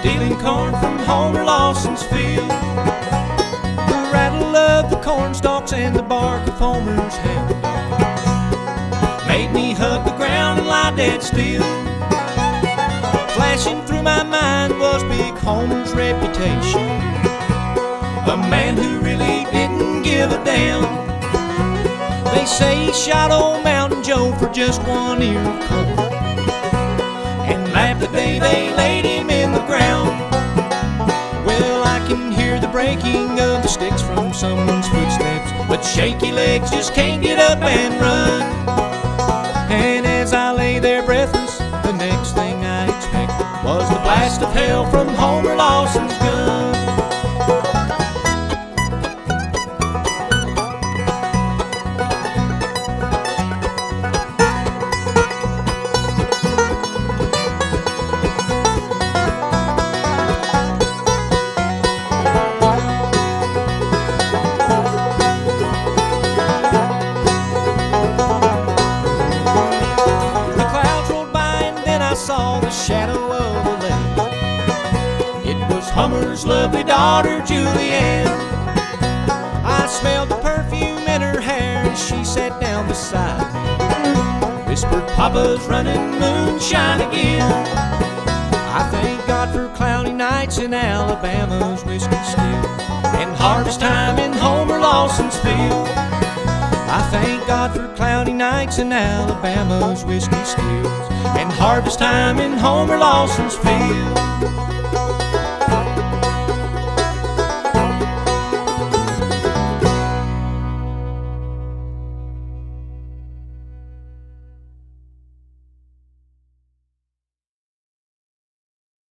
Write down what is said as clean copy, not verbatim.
stealing corn from Homer Lawson's field. The rattle of the corn stalks and the bark of Homer's hound dog made me hug the ground and lie dead still. Flashing through my mind was big Homer's reputation, a man who really didn't give a damn. They say he shot old Mountain Joe for just one ear of corn and laughed the day they laid him in the ground. Well, I can hear the breaking of the sticks from someone's footsteps, but shaky legs just can't get up and run. And as I lay there breathless, the next thing I expected was the blast of hell from Homer Lawson's gun. Shadow of a lake. It was Homer's lovely daughter, Julianne. I smelled the perfume in her hair as she sat down beside me, whispered, "Papa's running moonshine again." I thank God for cloudy nights in Alabama's whiskey still, and harvest time in Homer Lawson's field. I thank God for cloudy nights in Alabama's whiskey stills and harvest time in Homer Lawson's field.